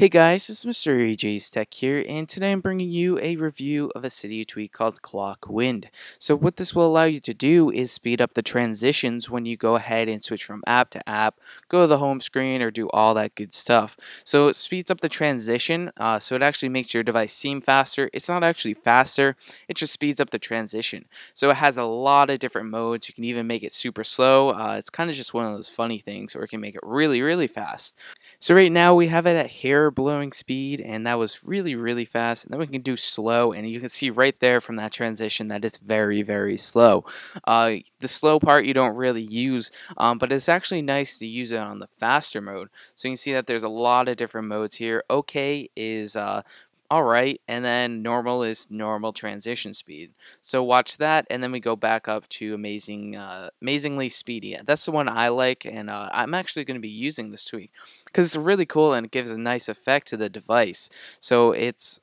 Hey guys, it's Mr. AJ's Tech here, and today I'm bringing you a review of a city tweak called ClockWind. So what this will allow you to do is speed up the transitions when you go ahead and switch from app to app, go to the home screen, or do all that good stuff. So it speeds up the transition, so it actually makes your device seem faster. It's not actually faster, it just speeds up the transition. So it has a lot of different modes. You can even make it super slow. It's kind of just one of those funny things, or it can make it really, really fast. So right now we have it at hair-blowing speed, and that was really, really fast. And then we can do slow, and you can see right there from that transition that it's very, very slow. The slow part you don't really use, but it's actually nice to use it on the faster mode. So you can see that there's a lot of different modes here. Okay is all right, and then normal is normal transition speed. So watch that, and then we go back up to amazingly speedy. That's the one I like, and I'm actually going to be using this tweak because it's really cool and it gives a nice effect to the device. So it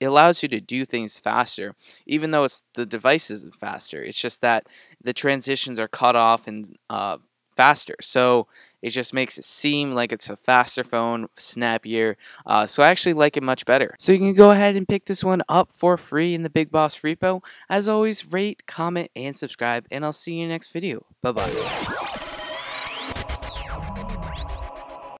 allows you to do things faster, even though the device isn't faster. It's just that the transitions are cut off and faster, so it just makes it seem like it's a faster phone, snappier, so I actually like it much better. So you can go ahead and pick this one up for free in the Big Boss repo. As always, rate, comment, and subscribe, and I'll see you next video. Bye bye.